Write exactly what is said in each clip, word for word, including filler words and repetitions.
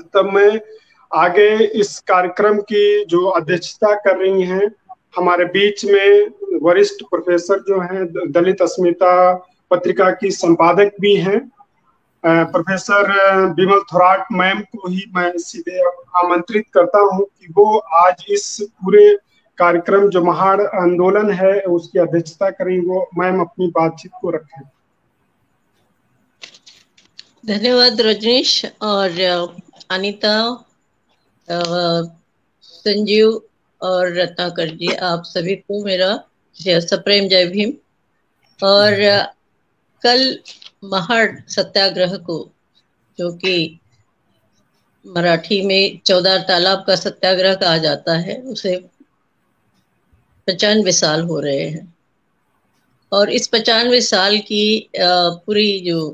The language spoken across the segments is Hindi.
तब में आगे इस कार्यक्रम की जो अध्यक्षता कर रही हैं हमारे बीच में वरिष्ठ प्रोफेसर जो हैं दलित अस्मिता पत्रिका की संपादक भी हैं प्रोफेसर विमल थोराट मैम को ही मैं सीधे आमंत्रित करता हूं कि वो आज इस पूरे कार्यक्रम जो महाड़ आंदोलन है उसकी अध्यक्षता करेंगे। वो मैम अपनी बातचीत को रखें। धन्यवाद रजनीश और अनिता, संजीव और रत्नाकर जी, आप सभी को मेरा सप्रेम जय भीम। और कल महाड़ सत्याग्रह को, जो कि मराठी में चौदार तालाब का सत्याग्रह कहा जाता है, उसे पचानवे साल हो रहे हैं। और इस पचानवे साल की पूरी जो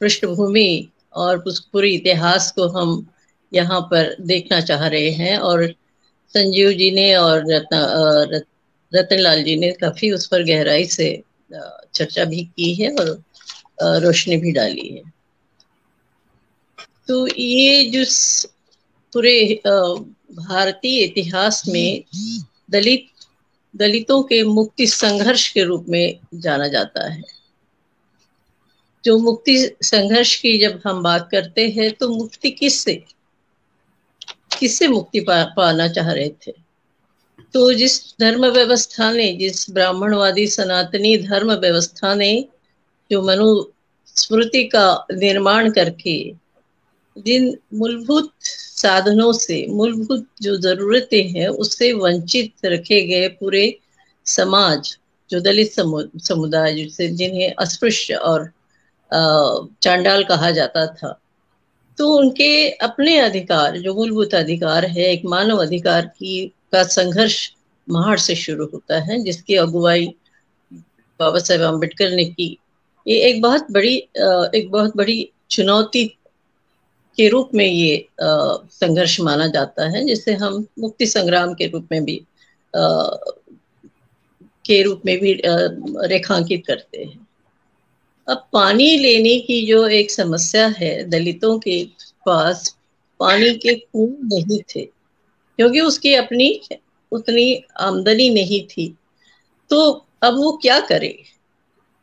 पृष्ठभूमि और उस पूरी इतिहास को हम यहाँ पर देखना चाह रहे हैं। और संजीव जी ने और रत्न रतनलाल जी ने काफ़ी उस पर गहराई से चर्चा भी की है और रोशनी भी डाली है। तो ये जो पूरे भारतीय इतिहास में दलित दलितों के मुक्ति संघर्ष के रूप में जाना जाता है। जो मुक्ति संघर्ष की जब हम बात करते हैं तो मुक्ति किससे किससे मुक्ति पा, पाना चाह रहे थे? तो जिस धर्म व्यवस्था ने, जिस ब्राह्मणवादी सनातनी धर्म व्यवस्था ने जो मनुस्मृति का निर्माण करके जिन मूलभूत साधनों से, मूलभूत जो जरूरतें हैं उससे वंचित रखे गए पूरे समाज, जो दलित समुदाय जिसे जिन्हें अस्पृश्य और चांडाल कहा जाता था, तो उनके अपने अधिकार, जो मूलभूत अधिकार है, एक मानव अधिकार की का संघर्ष महाड़ से शुरू होता है, जिसकी अगुवाई बाबा साहेब अम्बेडकर ने की। ये एक बहुत बड़ी एक बहुत बड़ी चुनौती के रूप में ये संघर्ष माना जाता है, जिसे हम मुक्ति संग्राम के रूप में भी आ, के रूप में भी रेखांकित करते हैं। अब पानी लेने की जो एक समस्या है, दलितों के पास पानी के कुएं नहीं थे क्योंकि उसकी अपनी उतनी आमदनी नहीं थी। तो अब वो क्या करे?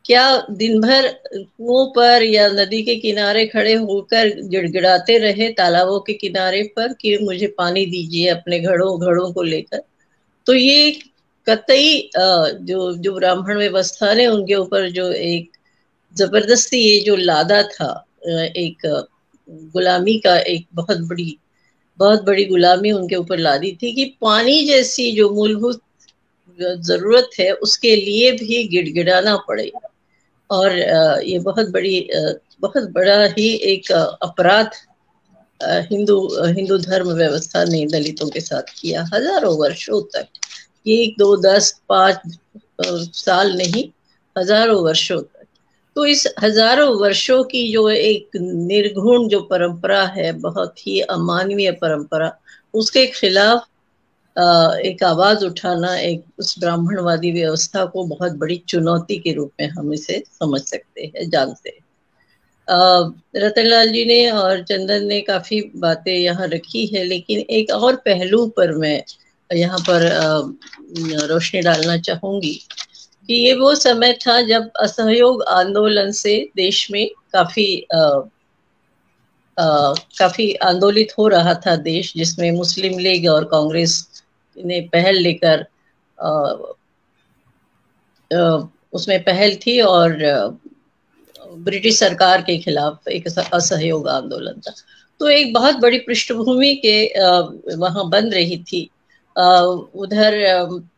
क्या दिन भर कुओं पर या नदी के किनारे खड़े होकर गिड़गिड़ाते रहे तालाबों के किनारे पर कि मुझे पानी दीजिए, अपने घड़ों घड़ों को लेकर? तो ये कतई जो जो ब्राह्मण व्यवस्था ने उनके ऊपर जो एक जबरदस्ती ये जो लादा था, एक गुलामी का, एक बहुत बड़ी बहुत बड़ी गुलामी उनके ऊपर लादी थी कि पानी जैसी जो मूलभूत जरूरत है उसके लिए भी गिड़गिड़ाना पड़े। और ये बहुत बड़ी बहुत बड़ा ही एक अपराध हिंदू हिंदू धर्म व्यवस्था ने दलितों के साथ किया हजारों वर्षों तक। ये एक दो दस पाँच साल नहीं, हजारों वर्षों तक। तो इस हजारों वर्षों की जो एक निर्घुण जो परंपरा है, बहुत ही अमानवीय परंपरा, उसके खिलाफ एक आवाज उठाना एक उस ब्राह्मणवादी व्यवस्था को बहुत बड़ी चुनौती के रूप में हम इसे समझ सकते हैं, जानते हैं। रतनलाल जी ने और चंदन ने काफी बातें यहाँ रखी है, लेकिन एक और पहलू पर मैं यहाँ पर रोशनी डालना चाहूंगी कि ये वो समय था जब असहयोग आंदोलन से देश में काफी आ, आ, काफी आंदोलित हो रहा था देश, जिसमें मुस्लिम लीग और कांग्रेस ने पहल लेकर आ, आ, उसमें पहल थी और ब्रिटिश सरकार के खिलाफ एक असहयोग आंदोलन था। तो एक बहुत बड़ी पृष्ठभूमि के वहाँ बन रही थी। आ, उधर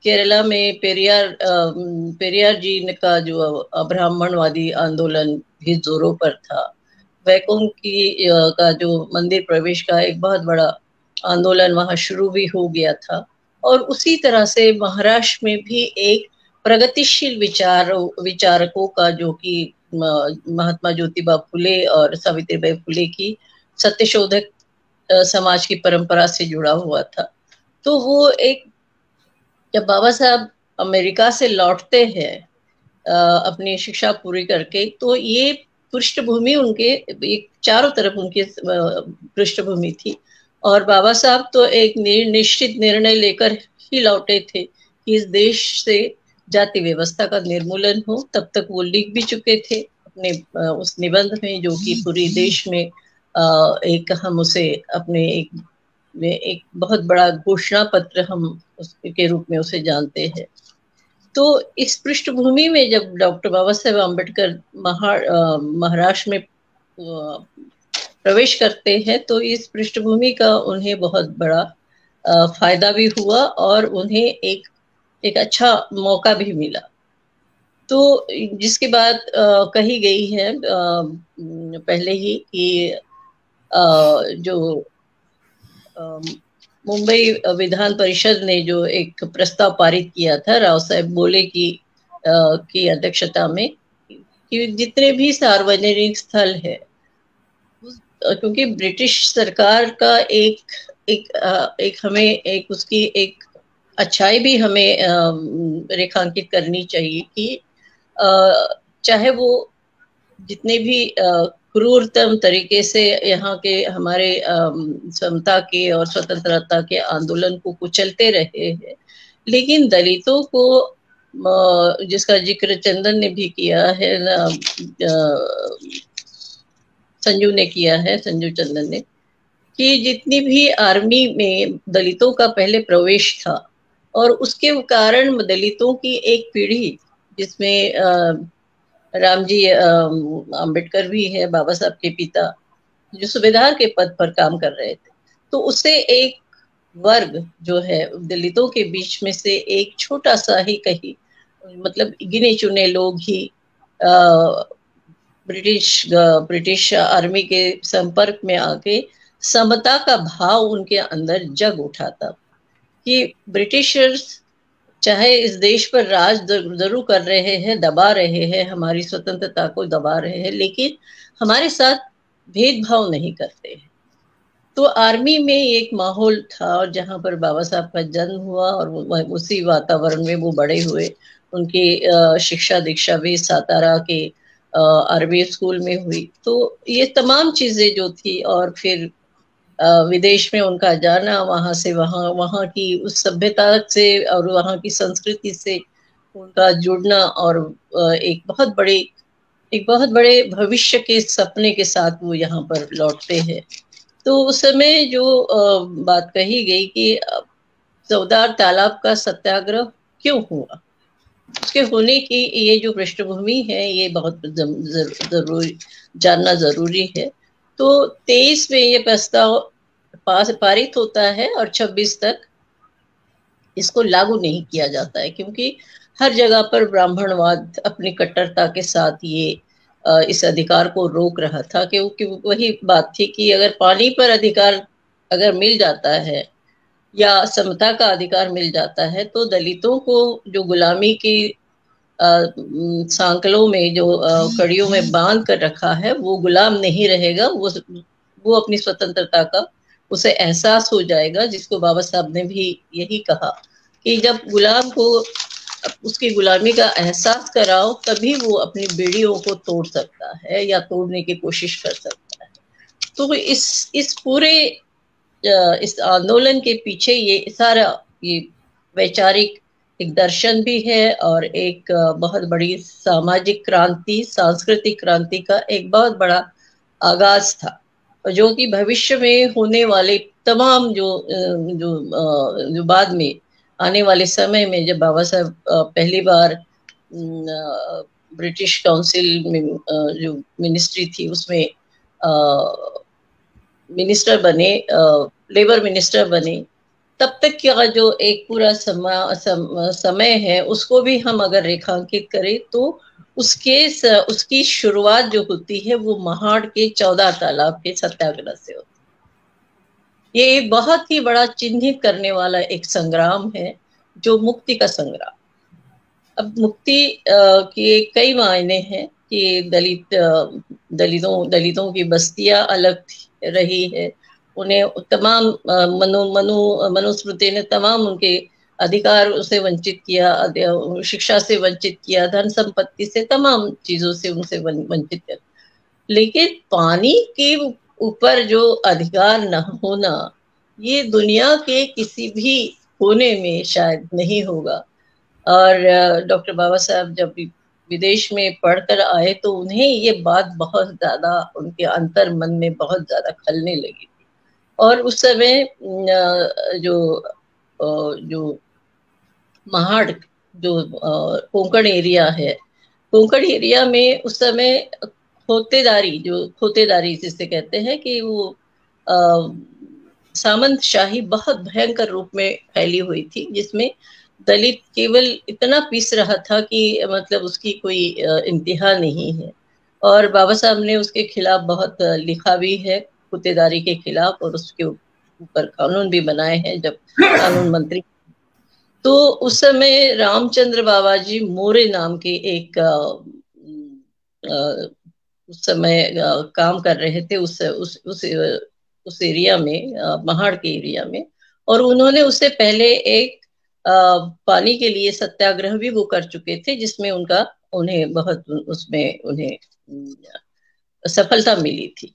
केरला में पेरियार पेरियार जी का जो ब्राह्मणवादी आंदोलन भी जोरों पर था। वैकुंठ की का जो मंदिर प्रवेश का एक बहुत बड़ा आंदोलन वहाँ शुरू भी हो गया था। और उसी तरह से महाराष्ट्र में भी एक प्रगतिशील विचारों विचारकों का, जो कि महात्मा ज्योतिबा फुले और सावित्रीबाई फुले की सत्य शोधक समाज की परंपरा से जुड़ा हुआ था। तो वो एक, जब बाबा साहब अमेरिका से लौटते हैं अपनी शिक्षा पूरी करके, तो ये पृष्ठभूमि उनके एक चारों तरफ उनकी पृष्ठभूमि थी। और बाबा साहब तो एक निश्चित निर्णय लेकर ही लौटे थे कि इस देश से जाति व्यवस्था का निर्मूलन हो। तब तक वो लिख भी चुके थे अपने उस निबंध में जो कि पूरे देश में एक हम उसे अपने एक एक बहुत बड़ा घोषणा पत्र हम उसके रूप में उसे जानते हैं। तो इस पृष्ठभूमि में जब डॉक्टर बाबा साहेब अम्बेडकर महाराष्ट्र में प्रवेश करते हैं तो इस पृष्ठभूमि का उन्हें बहुत बड़ा फायदा भी हुआ और उन्हें एक एक अच्छा मौका भी मिला। तो जिसके बाद कही गई है आ, पहले ही कि आ, जो आ, मुंबई विधान परिषद ने जो एक प्रस्ताव पारित किया था राव साहब बोले की आ, की अध्यक्षता में कि जितने भी सार्वजनिक स्थल है, क्योंकि ब्रिटिश सरकार का एक एक आ, एक हमें एक उसकी एक अच्छाई भी हमें रेखांकित करनी चाहिए कि आ, चाहे वो जितने भी क्रूरतम तरीके से यहाँ के हमारे समता के और स्वतंत्रता के आंदोलन को कुचलते रहे हैं, लेकिन दलितों को आ, जिसका जिक्र चंदन ने भी किया है, आ, संजू ने किया है, संजू चंदन ने, कि जितनी भी आर्मी में दलितों का पहले प्रवेश था और उसके कारण दलितों की एक पीढ़ी जिसमें राम जी अम्बेडकर भी है, बाबा साहब के पिता, जो सूबेदार के पद पर काम कर रहे थे, तो उससे एक वर्ग जो है दलितों के बीच में से एक छोटा सा ही कहीं मतलब गिने चुने लोग ही ब्रिटिश ब्रिटिश आर्मी के संपर्क में आके समता का भाव उनके अंदर जग उठा था कि ब्रिटिशर्स चाहे इस देश पर राज जरूर कर रहे हैं, दबा रहे हैं, हमारी स्वतंत्रता को दबा रहे हैं, लेकिन हमारे साथ भेदभाव नहीं करते हैं। तो आर्मी में एक माहौल था और जहाँ पर बाबा साहब का जन्म हुआ और उसी वातावरण में वो बड़े हुए। उनकी शिक्षा दीक्षा भी सातारा के आर्मी स्कूल में हुई। तो ये तमाम चीज़ें जो थी और फिर विदेश में उनका जाना, वहाँ से वहाँ वहाँ की उस सभ्यता से और वहाँ की संस्कृति से उनका जुड़ना और एक बहुत बड़े एक बहुत बड़े भविष्य के सपने के साथ वो यहाँ पर लौटते हैं। तो उस समय जो बात कही गई कि चवदार तालाब का सत्याग्रह क्यों हुआ, उसके होने की ये जो पृष्ठभूमि है ये बहुत जरूरी जानना जरूरी है। तो तेईस में ये प्रस्ताव पास पारित होता है और छब्बीस तक इसको लागू नहीं किया जाता है, क्योंकि हर जगह पर ब्राह्मणवाद अपनी कट्टरता के साथ ये इस अधिकार को रोक रहा था। क्योंकि वही बात थी कि अगर पानी पर अधिकार अगर मिल जाता है या समता का अधिकार मिल जाता है तो दलितों को जो गुलामी की सांकलों में जो कड़ियों में बांध कर रखा है वो गुलाम नहीं रहेगा, वो वो अपनी स्वतंत्रता का उसे एहसास हो जाएगा, जिसको बाबा साहब ने भी यही कहा कि जब गुलाम को उसकी गुलामी का एहसास कराओ तभी वो अपनी बेड़ियों को तोड़ सकता है या तोड़ने की कोशिश कर सकता है। तो इस इस पूरे इस आंदोलन के पीछे ये सारा ये वैचारिक एक दर्शन भी है और एक बहुत बड़ी सामाजिक क्रांति, सांस्कृतिक क्रांति का एक बहुत बड़ा आगाज था, जो कि भविष्य में होने वाले तमाम जो जो जो बाद में आने वाले समय में जब बाबा साहब पहली बार ब्रिटिश काउंसिल में जो मिनिस्ट्री थी उसमें मिनिस्टर बने, लेबर मिनिस्टर बने, तब तक का जो एक पूरा समा, सम, समय है उसको भी हम अगर रेखांकित करें तो उसके स, उसकी शुरुआत जो होती है वो महाड़ के चौदह तालाब के सत्याग्रह से होती है। ये बहुत ही बड़ा चिन्हित करने वाला एक संग्राम है जो मुक्ति का संग्राम। अब मुक्ति आ, के कई मायने हैं कि दलित दलितों दलितों की बस्तियां अलग रही है, उन्हें तमाम मनु मनु मनुस्मृति ने तमाम उनके अधिकार उसे वंचित किया, शिक्षा से वंचित किया, धन संपत्ति से, तमाम चीजों से उनसे वंचित किया। लेकिन पानी के ऊपर जो अधिकार न होना, ये दुनिया के किसी भी कोने में शायद नहीं होगा। और डॉक्टर बाबा साहब जब विदेश में पढ़कर आए तो उन्हें ये बात बहुत ज़्यादा, उनके अंतर मन में बहुत ज़्यादा खलने लगी थी। और उस समय जो जो महाड़ जो कोंकण एरिया है, कोंकण एरिया में उस समय खोतेदारी, जो खोतेदारी जिसे कहते हैं कि वो सामंत शाही बहुत भयंकर रूप में फैली हुई थी, जिसमें दलित केवल इतना पीस रहा था कि मतलब उसकी कोई इंतहा नहीं है। और बाबा साहब ने उसके खिलाफ बहुत लिखा भी है, खोतेदारी के खिलाफ, और उसके ऊपर कानून भी बनाए हैं जब कानून मंत्री। तो उस समय रामचंद्र बाबाजी मोरे नाम के एक आ, आ, उस समय आ, काम कर रहे थे उस उस उस, उस एरिया में, आ, महाड़ के एरिया में। और उन्होंने उससे पहले एक Uh, पानी के लिए सत्याग्रह भी वो कर चुके थे, जिसमें उनका उन्हें बहुत उसमें उन्हें सफलता मिली थी।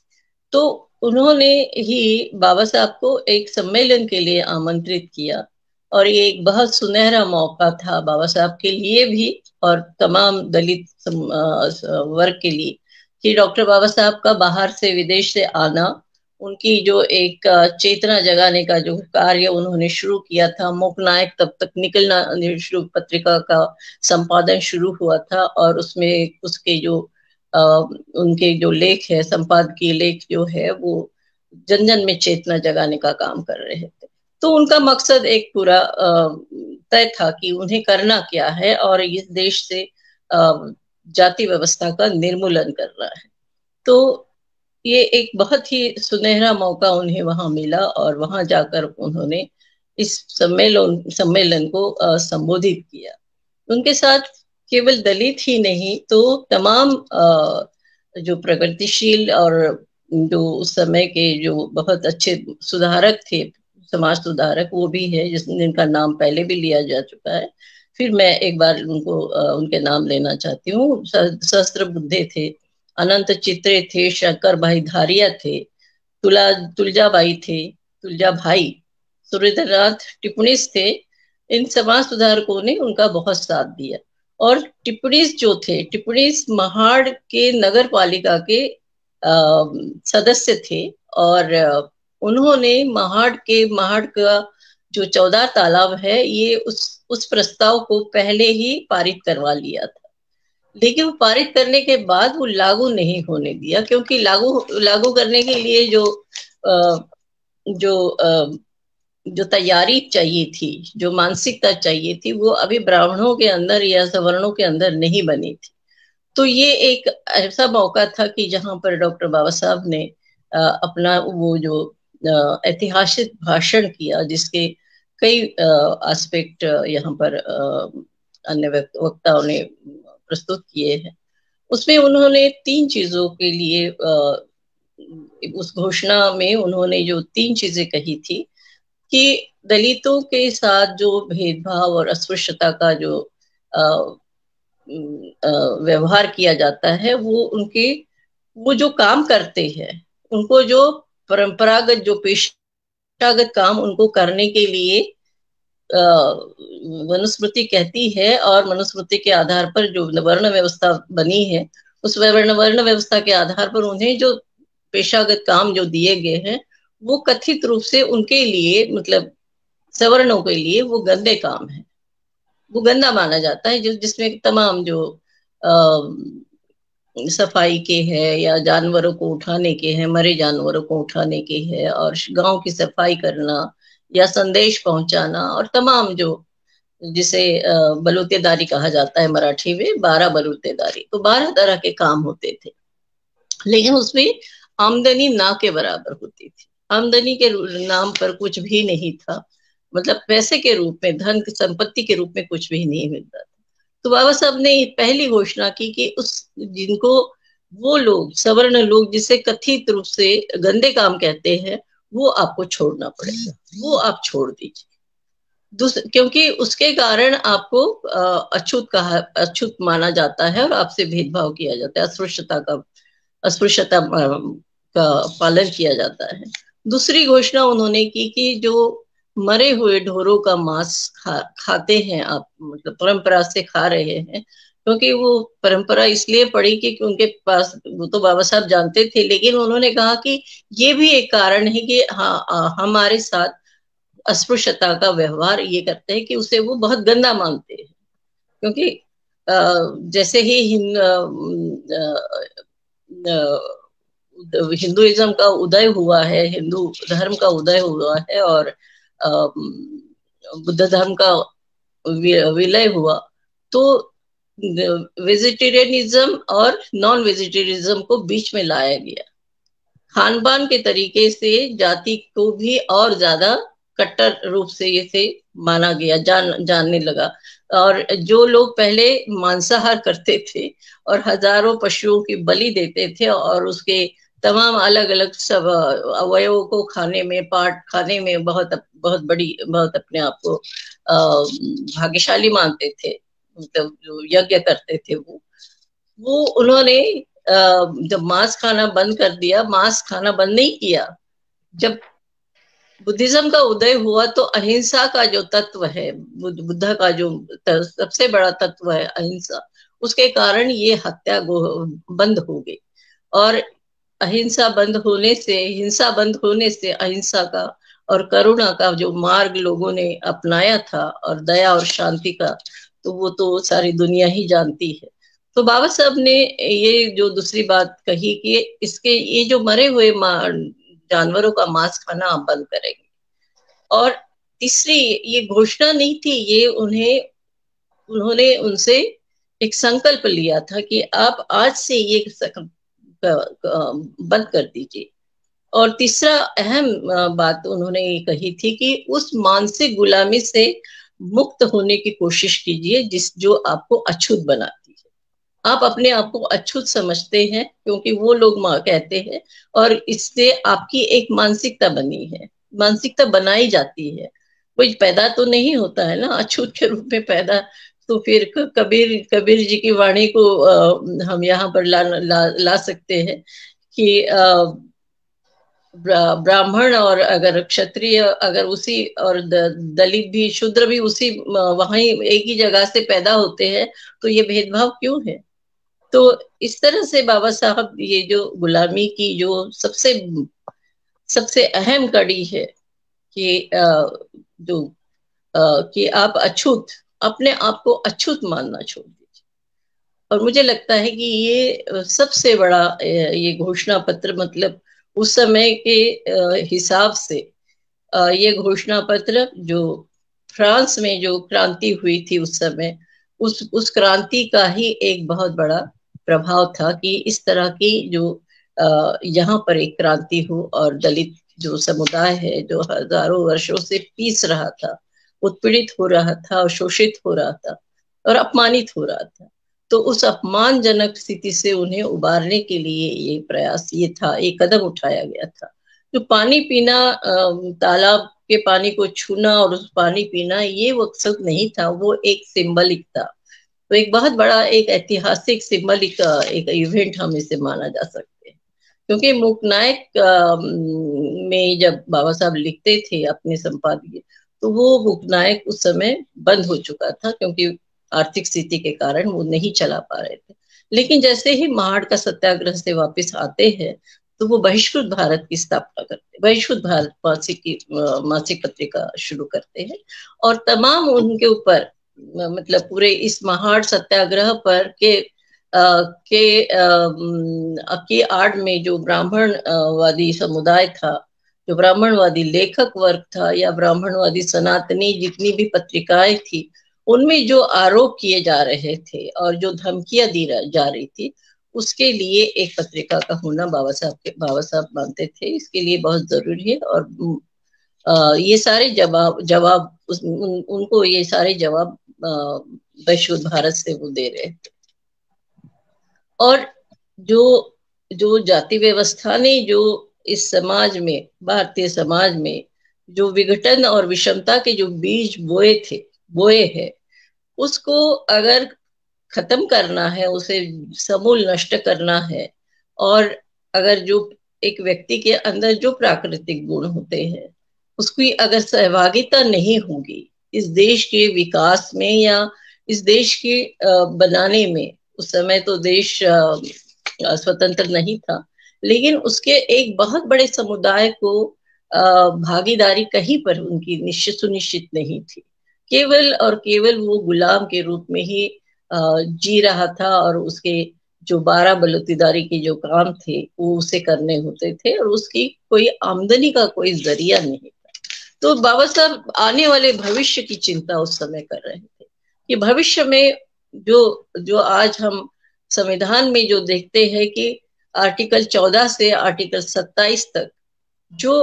तो उन्होंने ही बाबा साहब को एक सम्मेलन के लिए आमंत्रित किया, और ये एक बहुत सुनहरा मौका था बाबा साहब के लिए भी और तमाम दलित वर्ग के लिए कि डॉक्टर बाबा साहब का बाहर से, विदेश से आना, उनकी जो एक चेतना जगाने का जो कार्य उन्होंने शुरू किया था। मोकनायक तब तक निकलना शुरू, पत्रिका का संपादन शुरू हुआ था, और उसमें उसके जो आ, उनके जो लेख है, संपादकीय लेख जो है, वो जन जन में चेतना जगाने का काम कर रहे थे। तो उनका मकसद एक पूरा तय था कि उन्हें करना क्या है, और इस देश से आ, जाति व्यवस्था का निर्मूलन करना है। तो ये एक बहुत ही सुनहरा मौका उन्हें वहां मिला, और वहां जाकर उन्होंने इस सम्मेलन सम्मेलन को संबोधित किया। उनके साथ केवल दलित ही नहीं, तो तमाम जो प्रगतिशील और जो उस समय के जो बहुत अच्छे सुधारक थे, समाज सुधारक, वो भी है, जिनका नाम पहले भी लिया जा चुका है। फिर मैं एक बार उनको उनके नाम लेना चाहती हूँ। सहस्त्र बुद्धे थे, अनंत चित्रे थे, शंकर भाई धारिया थे, तुला तुलजाबाई थे, तुलजा भाई, सुरेंद्रनाथ टिप्पणीस थे। इन समाज सुधारकों ने उनका बहुत साथ दिया। और टिप्पणीस जो थे, टिप्पणीस महाड़ के नगर पालिका के आ, सदस्य थे, और उन्होंने महाड़ के महाड़ का जो चौदह तालाब है, ये उस उस प्रस्ताव को पहले ही पारित करवा लिया था। लेकिन वो पारित करने के बाद वो लागू नहीं होने दिया, क्योंकि लागू लागू करने के लिए जो जो जो तैयारी चाहिए थी, जो मानसिकता चाहिए थी, वो अभी ब्राह्मणों के अंदर या सवर्णों के अंदर नहीं बनी थी। तो ये एक ऐसा मौका था कि जहाँ पर डॉक्टर बाबा साहब ने अपना वो जो ऐतिहासिक भाषण किया, जिसके कई एस्पेक्ट यहाँ पर अन्य वक्ताओं ने प्रस्तुत किए हैं। उसमें उन्होंने तीन चीजों के लिए आ, उस घोषणा में उन्होंने जो तीन चीजें कही थी कि दलितों के साथ जो भेदभाव और अस्पृश्यता का जो व्यवहार किया जाता है, वो उनके वो जो काम करते हैं, उनको जो परंपरागत जो पेशागत काम उनको करने के लिए मनुस्मृति कहती है, और मनुस्मृति के आधार पर जो वर्ण व्यवस्था बनी है, उस वर्ण वर्ण व्यवस्था के आधार पर उन्हें जो पेशागत काम जो दिए गए हैं, वो कथित रूप से उनके लिए, मतलब सवर्णों के लिए, वो गंदे काम है, वो गंदा माना जाता है, जो जिसमें तमाम जो आ, सफाई के है, या जानवरों को उठाने के हैं, मरे जानवरों को उठाने के है, और गाँव की सफाई करना या संदेश पहुंचाना, और तमाम जो जिसे बलूतेदारी कहा जाता है मराठी में, बारह बलूतेदारी, तो बारह तरह के काम होते थे, लेकिन उसमें आमदनी ना के बराबर होती थी। आमदनी के नाम पर कुछ भी नहीं था, मतलब पैसे के रूप में, धन संपत्ति के रूप में कुछ भी नहीं मिलता था। तो बाबा साहब ने पहली घोषणा की कि उस जिनको वो लोग सवर्ण लोग जिसे कथित रूप से गंदे काम कहते हैं, वो आपको छोड़ना पड़ेगा, वो आप छोड़ दीजिए, क्योंकि उसके कारण आपको अछूत कहा अछूत माना जाता है, और आपसे भेदभाव किया जाता है, अस्पृश्यता का अस्पृश्यता का पालन किया जाता है। दूसरी घोषणा उन्होंने की कि जो मरे हुए ढोरों का मांस खा, खाते हैं आप, मतलब परंपरा से खा रहे हैं, क्योंकि वो परंपरा इसलिए पड़ी कि उनके पास, वो तो बाबा साहब जानते थे, लेकिन उन्होंने कहा कि ये भी एक कारण है कि हाँ हमारे साथ अस्पृश्यता का व्यवहार ये करते हैं कि उसे वो बहुत गंदा मानते हैं। क्योंकि जैसे ही हिंदुइज्म का उदय हुआ है, हिंदू धर्म का उदय हुआ है और बुद्ध धर्म का विलय हुआ, तो वेजिटेरियनिज्म और नॉन वेजिटेरियनिज्म को बीच में लाया गया। खान पान के तरीके से जाति को भी और ज्यादा कट्टर रूप से ये से माना गया, जान जानने लगा। और जो लोग पहले मांसाहार करते थे और हजारों पशुओं की बलि देते थे और उसके तमाम अलग अलग सब अवयवों को खाने में, पार्ट खाने में बहुत बहुत बड़ी बहुत अपने आप को भाग्यशाली मानते थे, मतलब जो यज्ञ करते थे वो वो उन्होंने जब मांस खाना बंद कर दिया, मांस खाना बंद नहीं किया। जब बुद्धिज्म का उदय हुआ तो अहिंसा का जो तत्व है, बुद्ध का जो सबसे बड़ा तत्व है अहिंसा, उसके कारण ये हत्या बंद हो गई। और अहिंसा बंद होने से हिंसा बंद होने से अहिंसा का और करुणा का जो मार्ग लोगों ने अपनाया था और दया और शांति का, तो वो तो सारी दुनिया ही जानती है। तो बाबा साहब ने ये जो दूसरी बात कही कि इसके ये जो मरे हुए जानवरों का मांस खाना आप बंद करेंगे। और तीसरी, ये घोषणा नहीं थी, ये उन्हें उन्होंने उनसे एक संकल्प लिया था कि आप आज से ये बंद कर दीजिए। और तीसरा अहम बात उन्होंने ये कही थी कि उस मानसिक गुलामी से मुक्त होने की कोशिश कीजिए जिस जो आपको अछूत बनाती है। आप अपने आप को अछूत समझते हैं क्योंकि वो लोग कहते हैं, और इससे आपकी एक मानसिकता बनी है, मानसिकता बनाई जाती है। कोई पैदा तो नहीं होता है ना अछूत के रूप में पैदा, तो फिर कबीर कबीर जी की वाणी को आ, हम यहाँ पर ला ला, ला सकते हैं कि आ, ब्राह्मण और अगर क्षत्रिय, अगर उसी और दलित भी, शूद्र भी उसी वहीं एक ही जगह से पैदा होते हैं, तो ये भेदभाव क्यों है? तो इस तरह से बाबा साहब ये जो गुलामी की जो सबसे सबसे अहम कड़ी है कि जो कि आप अछूत, अपने आप को अछूत मानना छोड़ दीजिए। और मुझे लगता है कि ये सबसे बड़ा ये घोषणा पत्र, मतलब उस समय के हिसाब से ये घोषणा पत्र, जो फ्रांस में जो क्रांति हुई थी उस समय, उस उस क्रांति का ही एक बहुत बड़ा प्रभाव था कि इस तरह की जो यहाँ पर एक क्रांति हो और दलित जो समुदाय है जो हजारों वर्षों से पीस रहा था, उत्पीड़ित हो रहा था और शोषित हो रहा था और अपमानित हो रहा था, तो उस अपमानजनक स्थिति से उन्हें उबारने के लिए ये प्रयास ये था, ये कदम उठाया गया था। जो पानी पीना, तालाब के पानी को छूना और उस पानी पीना, ये मकसद नहीं था, वो एक सिंबलिक था। तो एक बहुत बड़ा एक ऐतिहासिक सिंबलिक एक इवेंट हम इसे माना जा सकते हैं, क्योंकि मूकनायक में जब बाबा साहब लिखते थे अपने संपादकीय, तो वो मूकनायक उस समय बंद हो चुका था क्योंकि आर्थिक स्थिति के कारण वो नहीं चला पा रहे थे। लेकिन जैसे ही महाड़ का सत्याग्रह से वापस आते हैं तो वो बहिष्कृत भारत की स्थापना करते हैं, बहिष्कृत भारत मासिक की मासिक पत्रिका शुरू करते हैं और तमाम उनके ऊपर, मतलब पूरे इस महाड़ सत्याग्रह पर के आ, के आ, की आड़ में जो ब्राह्मणवादी समुदाय था, जो ब्राह्मणवादी लेखक वर्ग था या ब्राह्मणवादी सनातनी जितनी भी पत्रिकाएं थी, उनमें जो आरोप किए जा रहे थे और जो धमकियां दी जा रही थी, उसके लिए एक पत्रिका का होना बाबा साहब के बाबा साहब मानते थे इसके लिए बहुत जरूरी है। और ये सारे जवाब जवाब उन, उनको ये सारे जवाब वैश्विक भारत से वो दे रहे थे। और जो जो जाति व्यवस्था ने जो इस समाज में, भारतीय समाज में जो विघटन और विषमता के जो बीज बोए थे बोए हैं, उसको अगर खत्म करना है, उसे समूल नष्ट करना है और अगर जो एक व्यक्ति के अंदर जो प्राकृतिक गुण होते हैं उसकी अगर सहभागिता नहीं होगी इस देश के विकास में या इस देश के बनाने में, उस समय तो देश स्वतंत्र नहीं था, लेकिन उसके एक बहुत बड़े समुदाय को भागीदारी कहीं पर उनकी निश्चित सुनिश्चित नहीं थी। केवल और केवल वो गुलाम के रूप में ही जी रहा था और उसके जो बारह बलुतेदारी के जो काम थे वो उसे करने होते थे और उसकी कोई आमदनी का कोई जरिया नहीं था। तो बाबा साहब आने वाले भविष्य की चिंता उस समय कर रहे थे कि भविष्य में जो जो आज हम संविधान में जो देखते हैं कि आर्टिकल चौदह से आर्टिकल सत्ताईस तक जो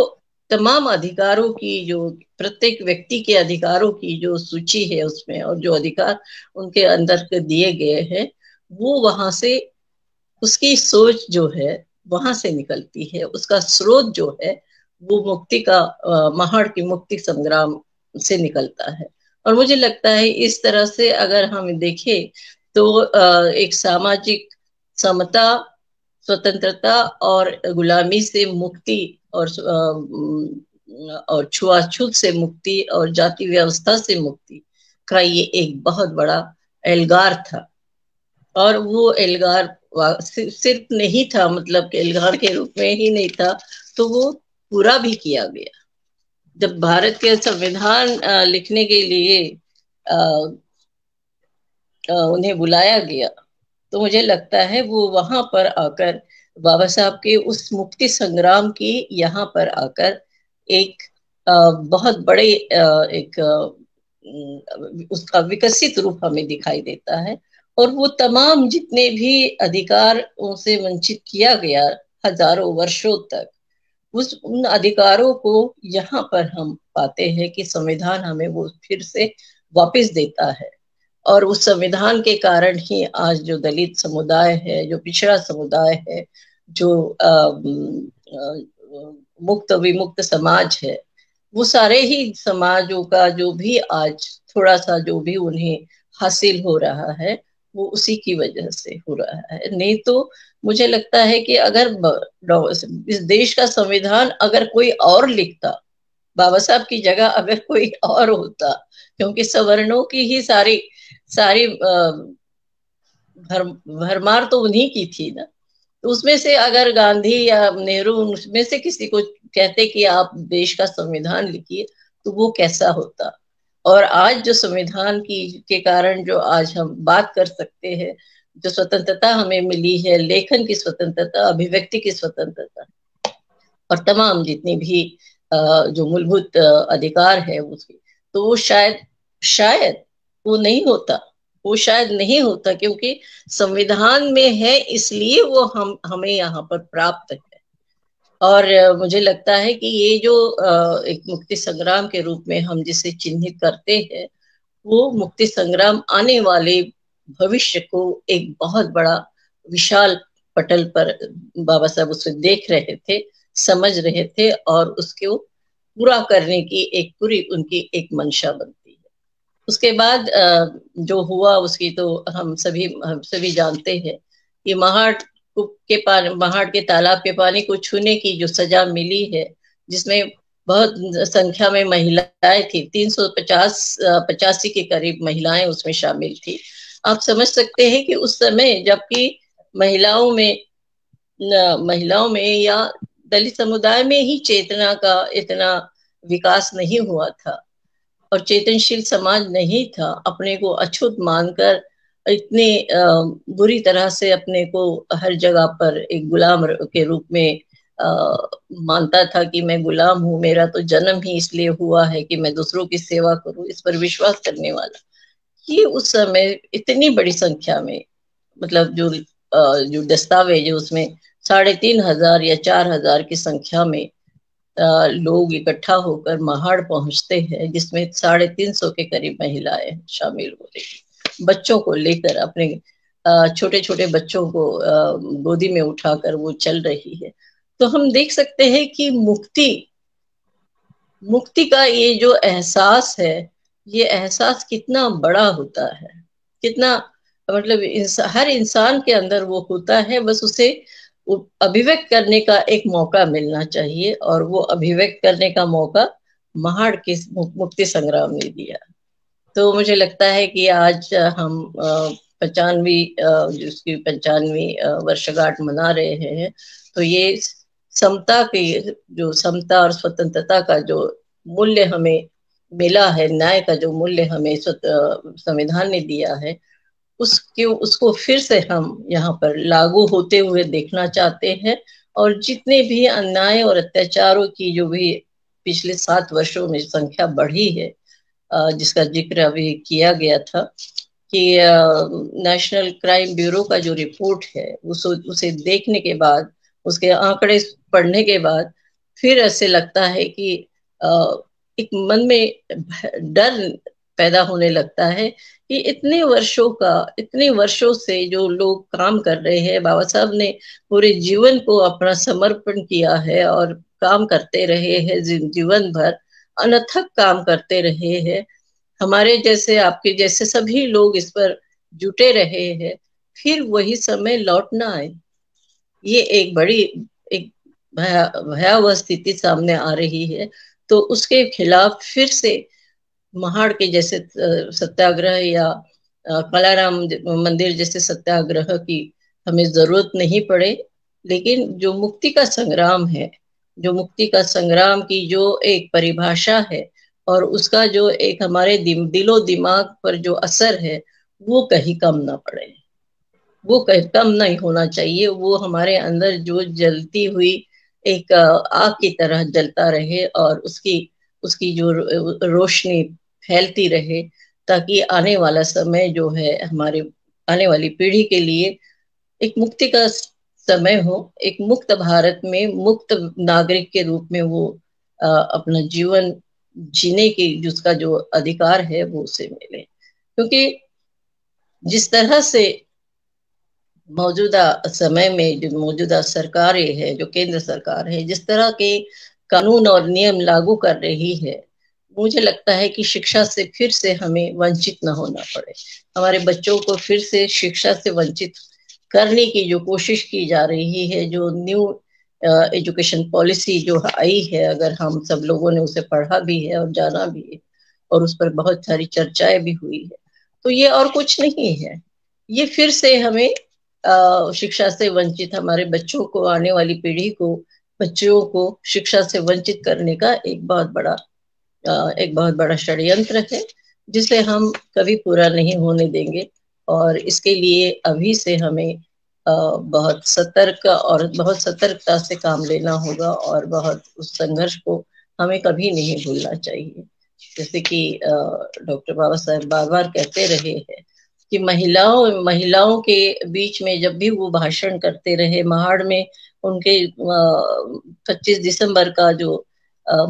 तमाम अधिकारों की, जो प्रत्येक व्यक्ति के अधिकारों की जो सूची है उसमें, और जो अधिकार उनके अंदर के दिए गए हैं वो वहां से उसकी सोच जो है वहां से निकलती है, उसका स्रोत जो है वो मुक्ति का, महाड़ की मुक्ति संग्राम से निकलता है। और मुझे लगता है इस तरह से अगर हम देखें तो एक सामाजिक समता, स्वतंत्रता और गुलामी से मुक्ति और और छुआछूत से मुक्ति और जाति व्यवस्था से मुक्ति का ये एक बहुत बड़ा एल्गार था। और वो एल्गार सिर्फ नहीं था, मतलब कि एल्गार के रूप में ही नहीं था, तो वो पूरा भी किया गया। जब भारत के संविधान लिखने के लिए आ, आ, उन्हें बुलाया गया तो मुझे लगता है वो वहां पर आकर बाबा साहब के उस मुक्ति संग्राम की यहाँ पर आकर एक आ, बहुत बड़े आ, एक आ, उसका विकसित रूप हमें दिखाई देता है। और वो तमाम जितने भी अधिकारों से वंचित किया गया हजारों वर्षों तक, उस उन अधिकारों को यहाँ पर हम पाते हैं कि संविधान हमें वो फिर से वापस देता है। और उस संविधान के कारण ही आज जो दलित समुदाय है, जो पिछड़ा समुदाय है, जो आ, आ, मुक्त विमुक्त समाज है, वो सारे ही समाजों का जो भी आज थोड़ा सा जो भी उन्हें हासिल हो रहा है वो उसी की वजह से हो रहा है। नहीं तो मुझे लगता है कि अगर इस देश का संविधान अगर कोई और लिखता, बाबा साहब की जगह अगर कोई और होता, क्योंकि सवर्णों की ही सारी सारी भर, भरमार तो उन्हीं की थी ना, तो उसमें से अगर गांधी या नेहरू उसमें से किसी को कहते कि आप देश का संविधान लिखिए तो वो कैसा होता। और आज जो संविधान की के कारण जो आज हम बात कर सकते हैं, जो स्वतंत्रता हमें मिली है, लेखन की स्वतंत्रता, अभिव्यक्ति की स्वतंत्रता और तमाम जितनी भी जो मूलभूत अधिकार है उसकी, तो वो शायद शायद वो नहीं होता, वो शायद नहीं होता क्योंकि संविधान में है इसलिए वो हम हमें यहाँ पर प्राप्त है। और मुझे लगता है कि ये जो एक मुक्ति संग्राम के रूप में हम जिसे चिन्हित करते हैं वो मुक्ति संग्राम आने वाले भविष्य को एक बहुत बड़ा विशाल पटल पर बाबा साहब उसे देख रहे थे, समझ रहे थे और उसके पूरा करने की एक पूरी उनकी एक मंशा बनती है। उसके बाद जो हुआ उसकी तो हम सभी हम सभी जानते हैं कि महाड़ के पानी, महाड़ के तालाब के पानी को छूने की जो सजा मिली है जिसमें बहुत संख्या में महिलाएं थी, तीन सौ पचास पचासी के करीब महिलाएं उसमें शामिल थी। आप समझ सकते हैं कि उस समय जबकि महिलाओं में महिलाओं में या दलित समुदाय में ही चेतना का इतना विकास नहीं हुआ था और चेतनशील समाज नहीं था, अपने को अछूत मानकर इतने बुरी तरह से अपने को हर जगह पर एक गुलाम के रूप में मानता था कि मैं गुलाम हूँ, मेरा तो जन्म ही इसलिए हुआ है कि मैं दूसरों की सेवा करूँ, इस पर विश्वास करने वाला। ये उस समय इतनी बड़ी संख्या में, मतलब जो जो दस्तावेज है उसमें साढ़े तीन हजार या चार हजार की संख्या में लोग इकट्ठा होकर महाड़ पहुंचते हैं जिसमें साढ़े तीन सौ के करीब महिलाएं शामिल हो रही हैं, बच्चों को लेकर, अपने छोटे छोटे बच्चों को गोदी में उठाकर वो चल रही है। तो हम देख सकते हैं कि मुक्ति मुक्ति का ये जो एहसास है, ये एहसास कितना बड़ा होता है, कितना मतलब इंसा, हर इंसान के अंदर वो होता है, बस उसे अभिव्यक्त करने का एक मौका मिलना चाहिए, और वो अभिव्यक्त करने का मौका महाड़ के मुक्ति संग्राम ने दिया। तो मुझे लगता है कि आज हम पचानवी जिसकी पंचानवी वर्षगांठ मना रहे हैं, तो ये समता की जो समता और स्वतंत्रता का जो मूल्य हमें मिला है, न्याय का जो मूल्य हमें संविधान ने दिया है, उसके उसको फिर से हम यहाँ पर लागू होते हुए देखना चाहते हैं। और जितने भी अन्याय और अत्याचारों की जो भी पिछले सात वर्षों में संख्या बढ़ी है, जिसका जिक्र अभी किया गया था कि नेशनल क्राइम ब्यूरो का जो रिपोर्ट है उस, उसे देखने के बाद, उसके आंकड़े पढ़ने के बाद फिर ऐसे लगता है कि एक मन में डर पैदा होने लगता है कि इतने वर्षों का इतने वर्षों से जो लोग काम कर रहे हैं, बाबा साहब ने पूरे जीवन को अपना समर्पण किया है और काम करते रहे हैं, जीवन भर अनथक काम करते रहे हैं, हमारे जैसे आपके जैसे सभी लोग इस पर जुटे रहे हैं, फिर वही समय लौटना आए, ये एक बड़ी एक भयावह स्थिति सामने आ रही है। तो उसके खिलाफ फिर से महाड़ के जैसे सत्याग्रह या कलाराम मंदिर जैसे सत्याग्रह की हमें जरूरत नहीं पड़े, लेकिन जो मुक्ति का संग्राम है, जो मुक्ति का संग्राम की जो एक परिभाषा है और उसका जो एक हमारे दिलो दिमाग पर जो असर है, वो कहीं कम ना पड़े, वो कहीं कम नहीं होना चाहिए, वो हमारे अंदर जो जलती हुई एक आग की तरह जलता रहे और उसकी उसकी जो रोशनी फैलती रहे, ताकि आने वाला समय जो है हमारे आने वाली पीढ़ी के लिए एक मुक्ति का समय हो, एक मुक्त भारत में मुक्त नागरिक के रूप में वो आ, अपना जीवन जीने के जिसका जो अधिकार है वो उसे मिले। क्योंकि जिस तरह से मौजूदा समय में जो मौजूदा सरकारें हैं, जो केंद्र सरकार है, जिस तरह के कानून और नियम लागू कर रही है, मुझे लगता है कि शिक्षा से फिर से हमें वंचित न होना पड़े। हमारे बच्चों को फिर से शिक्षा से वंचित करने की जो कोशिश की जा रही है, जो न्यू एजुकेशन पॉलिसी जो आई है, अगर हम सब लोगों ने उसे पढ़ा भी है और जाना भी है और उस पर बहुत सारी चर्चाएं भी हुई है, तो ये और कुछ नहीं है, ये फिर से हमें अः शिक्षा से वंचित हमारे बच्चों को, आने वाली पीढ़ी को, बच्चों को शिक्षा से वंचित करने का एक बहुत बड़ा एक बहुत बड़ा षड्यंत्र है, जिसे हम कभी पूरा नहीं होने देंगे। और इसके लिए अभी से हमें बहुत सतर्क और बहुत सतर्कता से काम लेना होगा और बहुत उस संघर्ष को हमें कभी नहीं भूलना चाहिए। जैसे कि डॉक्टर बाबा साहब बार बार कहते रहे हैं कि महिलाओं महिलाओं के बीच में जब भी वो भाषण करते रहे, महाड़ में उनके पच्चीस दिसंबर का जो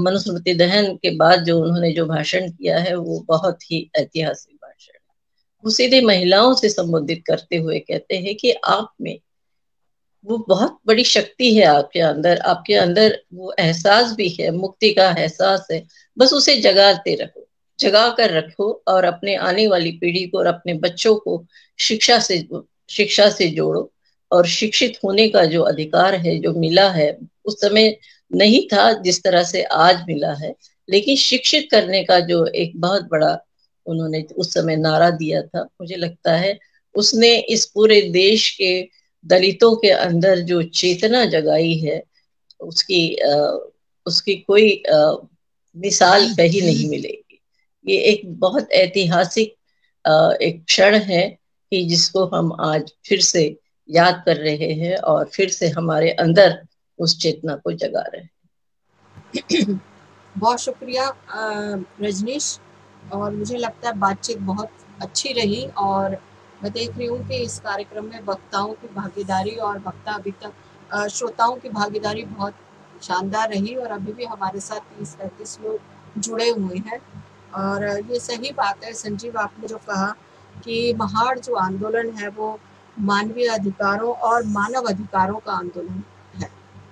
मनुस्मृति दहन के बाद जो उन्होंने जो भाषण किया है, वो बहुत ही ऐतिहासिक भाषण है। वो सीधे महिलाओं से संबोधित करते हुए कहते हैं कि आप में वो बहुत बड़ी शक्ति है, आपके अंदर आपके अंदर वो एहसास भी है, मुक्ति का एहसास है, बस उसे जगाते रखो, जगा कर रखो और अपने आने वाली पीढ़ी को और अपने बच्चों को शिक्षा से शिक्षा से जोड़ो। और शिक्षित होने का जो अधिकार है जो मिला है, उस समय नहीं था जिस तरह से आज मिला है, लेकिन शिक्षित करने का जो एक बहुत बड़ा उन्होंने उस समय नारा दिया था, मुझे लगता है उसने इस पूरे देश के दलितों के अंदर जो चेतना जगाई है, उसकी उसकी कोई मिसाल कहीं नहीं मिलेगी। ये एक बहुत ऐतिहासिक एक क्षण है कि जिसको हम आज फिर से याद कर रहे हैं और फिर से हमारे अंदर उस चेतना को जगा रहे हैं। बहुत शुक्रिया रजनीश, और मुझे लगता है बातचीत बहुत अच्छी रही और मैं देख रही हूँ कि इस कार्यक्रम में वक्ताओं की भागीदारी और वक्ता अभी तक श्रोताओं की भागीदारी बहुत शानदार रही और अभी भी हमारे साथ तीस पैंतीस लोग जुड़े हुए हैं। और ये सही बात है संजीव, आपने जो कहा कि महाड़ जो आंदोलन है वो मानवीय अधिकारों और मानव अधिकारों का आंदोलन है,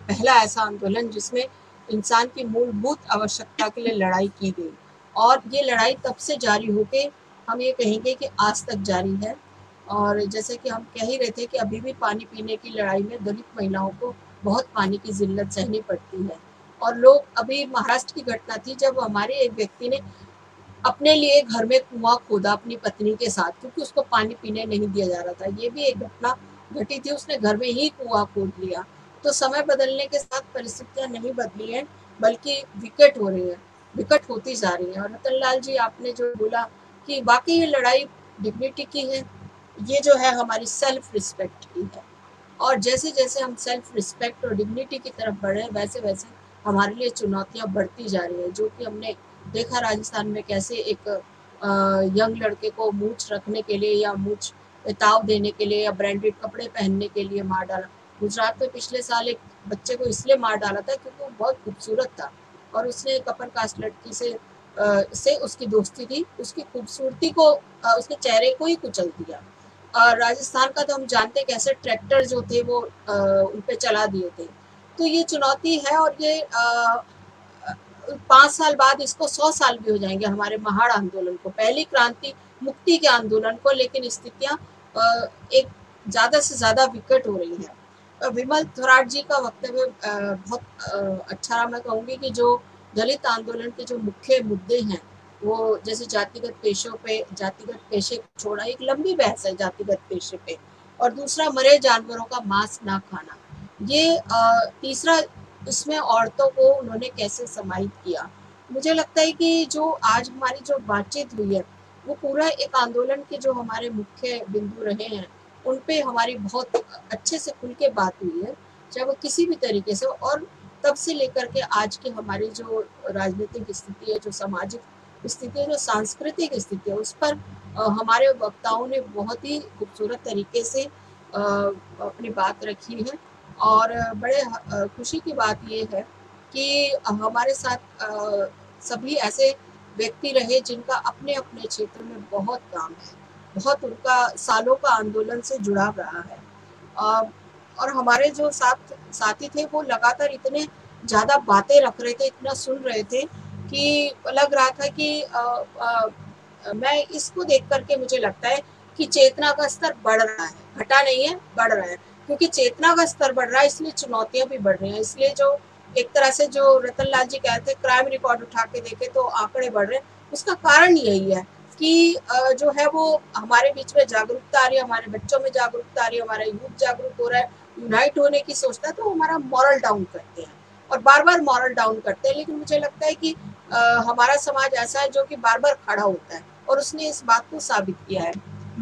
पहला ऐसा आंदोलन जिसमें इंसान की मूलभूत आवश्यकता के लिए लड़ाई की गई। और ये लड़ाई तब से जारी होके हम ये कहेंगे कि आज तक जारी है। और जैसे कि हम कह ही रहे थे कि अभी भी पानी पीने की लड़ाई में दलित महिलाओं को बहुत पानी की जिल्लत सहनी पड़ती है। और लोग अभी महाराष्ट्र की घटना थी जब हमारे एक व्यक्ति ने अपने लिए घर में कुआं खोदा अपनी पत्नी के साथ, क्योंकि उसको पानी पीने नहीं दिया जा रहा था। ये भी एक घटना घटी थी, उसने घर में ही कुआं खोद लिया। तो समय बदलने के साथ परिस्थितियां नहीं बदली हैं बल्कि विकट हो रही हैं, विकट होती जा रही हैं। और रतन लाल जी आपने जो बोला कि वाकई ये लड़ाई डिग्निटी की है, ये जो है हमारी सेल्फ रिस्पेक्ट की है। और जैसे जैसे हम सेल्फ रिस्पेक्ट और डिग्निटी की तरफ बढ़े वैसे वैसे हमारे लिए चुनौतियाँ बढ़ती जा रही हैं, जो कि हमने देखा राजस्थान में कैसे एक यंग लड़के को मूछ रखने के लिए या मूछ ताव देने के लिए या ब्रांडेड कपड़े पहनने के लिए मार डाला। गुजरात में पिछले साल एक बच्चे को इसलिए मार डाला था क्योंकि वो बहुत खूबसूरत था और उसने एक अपर कास्ट लड़की से आ, से उसकी दोस्ती थी, उसकी खूबसूरती को आ, उसके चेहरे को ही कुचल दिया। और राजस्थान का तो हम जानते कैसे ट्रैक्टर जो थे वो आ, उन पे चला दिए थे। तो ये चुनौती है और ये आ, पाँच साल बाद इसको सौ साल भी हो जाएंगे हमारे महाड़ आंदोलन को, पहली क्रांति मुक्ति के आंदोलन को, लेकिन स्थितियाँ एक ज़्यादा से ज़्यादा विकट हो रही है। विमल थोराट जी का वक्तव्य बहुत अच्छा रहा। मैं कहूँगी कि जो दलित आंदोलन के जो मुख्य मुद्दे हैं वो जैसे जातिगत पेशों पे, जातिगत पेशे को छोड़ा, एक लंबी बहस है जातिगत पेशे पे, और दूसरा मरे जानवरों का मांस ना खाना, ये तीसरा इसमें औरतों को उन्होंने कैसे समाहित किया। मुझे लगता है कि जो आज हमारी जो बातचीत हुई है वो पूरा एक आंदोलन के जो हमारे मुख्य बिंदु रहे हैं उन पे हमारी बहुत अच्छे से खुल के बात हुई है, चाहे वो किसी भी तरीके से। और तब से लेकर के आज की हमारी जो राजनीतिक स्थिति है, जो सामाजिक स्थिति है, जो सांस्कृतिक स्थिति है, उस पर हमारे वक्ताओं ने बहुत ही खूबसूरत तरीके से अपनी बात रखी है। और बड़े खुशी की बात ये है कि हमारे साथ सभी ऐसे व्यक्ति रहे जिनका अपने अपने क्षेत्र में बहुत काम है, बहुत उनका सालों का आंदोलन से जुड़ाव रहा है। और, और हमारे जो साथ साथी थे वो लगातार इतने ज़्यादा बातें रख रहे थे, इतना सुन रहे थे कि लग रहा था कि आ, आ, मैं इसको देख करके मुझे लगता है कि चेतना का स्तर बढ़ रहा है, घटा नहीं है, बढ़ रहा है। क्योंकि चेतना का स्तर बढ़ रहा है इसलिए चुनौतियाँ भी बढ़ रही हैं। इसलिए जो एक तरह से जो रतन लाल जी कह रहे थे क्राइम रिकॉर्ड उठा के देखे तो आंकड़े बढ़ रहे हैं, उसका कारण यही है कि जो है वो हमारे बीच में जागरूकता आ रही है, हमारे बच्चों में जागरूकता आ रही है, हमारा यूथ जागरूक हो रहा है, यूनाइट होने की सोचता है, तो हमारा मॉरल डाउन करते हैं और बार बार मॉरल डाउन करते हैं। लेकिन मुझे लगता है कि आ, हमारा समाज ऐसा है जो कि बार बार खड़ा होता है और उसने इस बात को साबित किया है।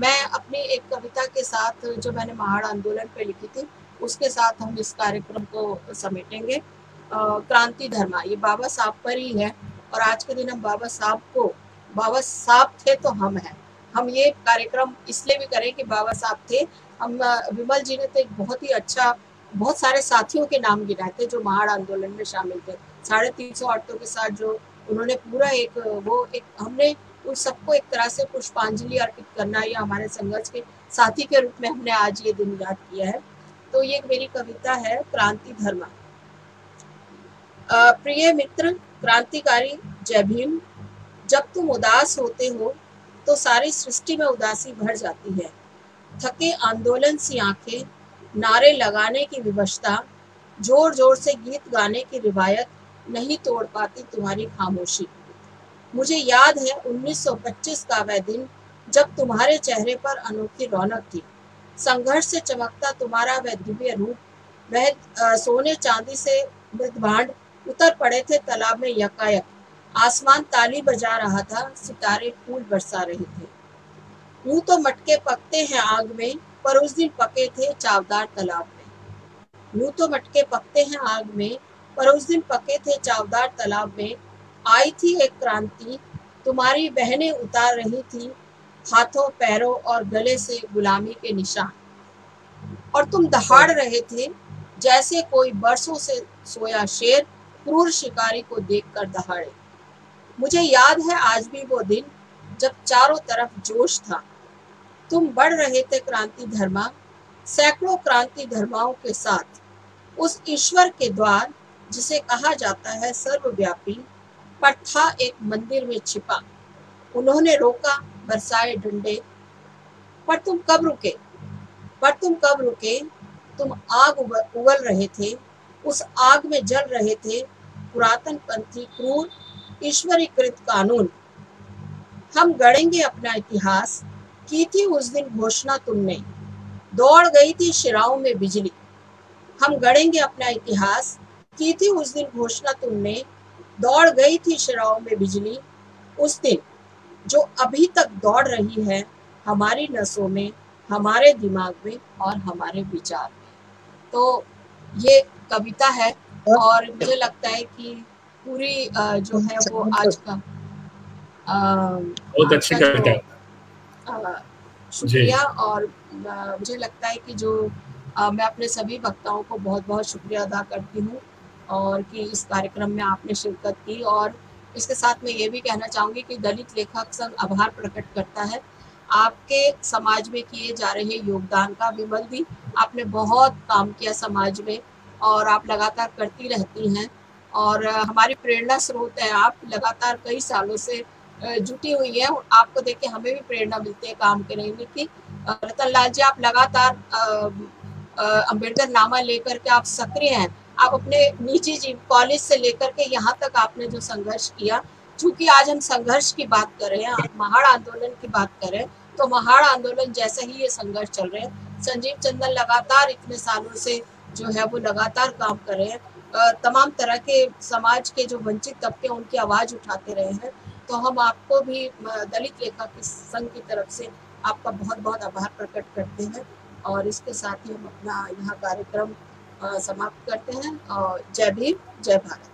मैं अपनी एक कविता के साथ जो मैंने महाड़ आंदोलन पर लिखी थी उसके साथ हम इस कार्यक्रम को समेटेंगे। क्रांति धर्मा ये बाबा साहब पर ही है और आज के दिन हम बाबा साहब को, बाबा साहब थे तो हम हैं, हम ये कार्यक्रम इसलिए भी करें कि बाबा साहब थे। हम विमल जी ने तो एक बहुत ही अच्छा, बहुत सारे साथियों के नाम गिनाए थे जो महाड़ आंदोलन में शामिल थे, साढ़े तीन सौ औरतों के साथ जो उन्होंने पूरा एक वो एक हमने उन सबको एक तरह से पुष्पांजलि अर्पित करना या हमारे संघर्ष के साथी के रूप में हमने आज ये दिन याद किया है। तो ये मेरी कविता है क्रांति धर्मा। प्रिय मित्र क्रांतिकारी जय भीम। जब तुम उदास होते हो तो सारी सृष्टि में उदासी भर जाती है। थके आंदोलन सी आंखें, नारे लगाने की विवशता, जोर जोर से गीत गाने की रिवायत नहीं तोड़ पाती तुम्हारी खामोशी। मुझे याद है उन्नीस सौ पच्चीस का वह दिन जब तुम्हारे चेहरे पर अनोखी रौनक थी। संघर्ष से चमकता तुम्हारा वह दिव्य रूप, वह सोने चांदी से मृदभांड उतर पड़े थे तालाब में यकायक। आसमान ताली बजा रहा था, सितारे फूल बरसा रहे थे। यूं तो मटके पकते हैं आग में, पर उस दिन पके थे चावदार तालाब में। यूं तो मटके पकते हैं आग में, पर उस दिन पके थे चावदार तालाब में। आई थी एक क्रांति, तुम्हारी बहनें उतार रही थी हाथों पैरों और गले से गुलामी के निशान। और तुम दहाड़ रहे थे जैसे कोई बरसों से सोया शेर क्रूर शिकारी को देखकर दहाड़े। मुझे याद है आज भी वो दिन जब चारों तरफ जोश था। तुम बढ़ रहे थे क्रांति धर्मा, सैकड़ों क्रांति धर्माओं के साथ। उस ईश्वर के द्वार जिसे कहा जाता है सर्वव्यापी, पर था एक मंदिर में छिपा। उन्होंने रोका, बरसाए डंडे। पर तुम कब रुके पर तुम कब रुके तुम आग उगल रहे थे, उस आग में जल रहे थे पुरातन पंथी क्रूर ईश्वरी कृत कानून। हम गढ़ेंगे अपना इतिहास, की थी उस दिन घोषणा तुमने, दौड़ गई थी शिराओं में बिजली। हम गढ़ेंगे अपना इतिहास, की थी उस दिन घोषणा तुमने, दौड़ गई थी शिराओं में बिजली। उस दिन जो अभी तक दौड़ रही है हमारी नसों में, हमारे दिमाग में और हमारे विचार में। तो ये कविता है और मुझे लगता है कि पूरी जो है वो आज का बहुत अच्छी कविता है। शुक्रिया। और मुझे लगता है कि जो मैं अपने सभी वक्ताओं को बहुत बहुत शुक्रिया अदा करती हूँ और कि इस कार्यक्रम में आपने शिरकत की। और इसके साथ मैं ये भी कहना चाहूँगी कि दलित लेखक संघ आभार प्रकट करता है आपके समाज में किए जा रहे योगदान का। विमल भी आपने बहुत काम किया समाज में और आप लगातार करती रहती हैं और हमारी प्रेरणा स्रोत है। आप लगातार कई सालों से जुटी हुई हैं, आपको देख के हमें भी प्रेरणा मिलती है काम करने की। रतन लाल जी, आप लगातार अम्बेडकर नामा लेकर के आप सक्रिय हैं। आप अपने निजी जी कॉलेज से लेकर के यहाँ तक आपने जो संघर्ष किया, चूँकि आज हम संघर्ष की बात कर रहे हैं, महाड़ आंदोलन की बात कर रहे हैं, तो महाड़ आंदोलन जैसा ही ये संघर्ष चल रहे हैं। संजीव चंदन लगातार इतने सालों से जो है वो लगातार काम कर रहे हैं, तमाम तरह के समाज के जो वंचित तबके उनकी आवाज़ उठाते रहे हैं। तो हम आपको भी दलित लेखक संघ की तरफ से आपका बहुत बहुत आभार प्रकट करते हैं और इसके साथ ही हम अपना यहाँ कार्यक्रम समाप्त करते हैं। और जय भीम, जय भारत।